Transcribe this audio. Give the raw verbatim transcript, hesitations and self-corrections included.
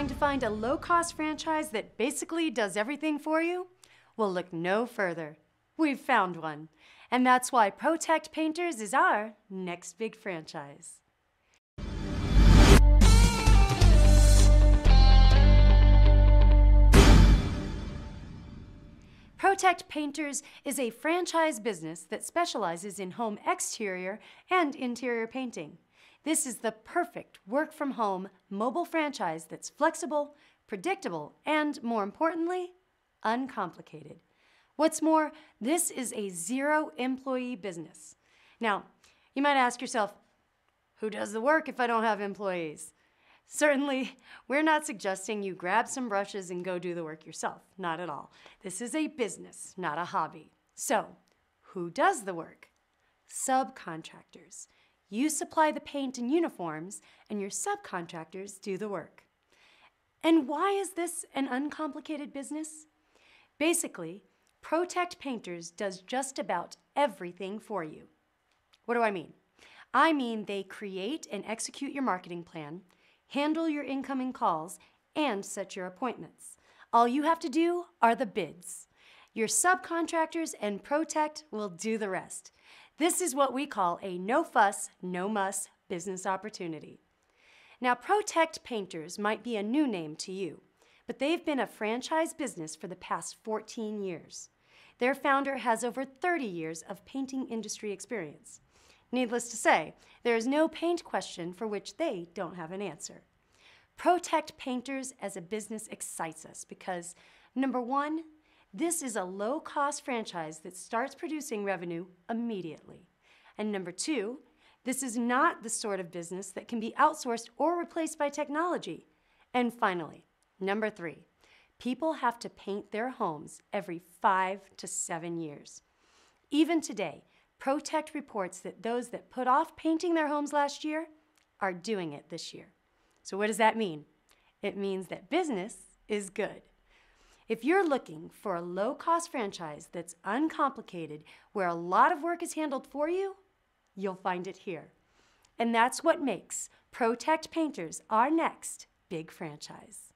trying to find a low-cost franchise that basically does everything for you? Well, look no further. We've found one. And that's why Protect Painters is our next big franchise. Protect Painters is a franchise business that specializes in home exterior and interior painting. This is the perfect work-from-home mobile franchise that's flexible, predictable, and more importantly, uncomplicated. What's more, this is a zero-employee business. Now, you might ask yourself, who does the work if I don't have employees? Certainly, we're not suggesting you grab some brushes and go do the work yourself. Not at all. This is a business, not a hobby. So, who does the work? Subcontractors. You supply the paint and uniforms, and your subcontractors do the work. And why is this an uncomplicated business? Basically, Protect Painters does just about everything for you. What do I mean? I mean they create and execute your marketing plan, handle your incoming calls, and set your appointments. All you have to do are the bids. Your subcontractors and Protect will do the rest. This is what we call a no-fuss, no-muss business opportunity. Now, Protect Painters might be a new name to you, but they've been a franchise business for the past fourteen years. Their founder has over thirty years of painting industry experience. Needless to say, there is no paint question for which they don't have an answer. Protect Painters as a business excites us because, number one, this is a low-cost franchise that starts producing revenue immediately. And number two, this is not the sort of business that can be outsourced or replaced by technology. And finally, number three, people have to paint their homes every five to seven years. Even today, Protect reports that those that put off painting their homes last year are doing it this year. So what does that mean? It means that business is good. If you're looking for a low-cost franchise that's uncomplicated, where a lot of work is handled for you, you'll find it here. And that's what makes Protect Painters our next big franchise.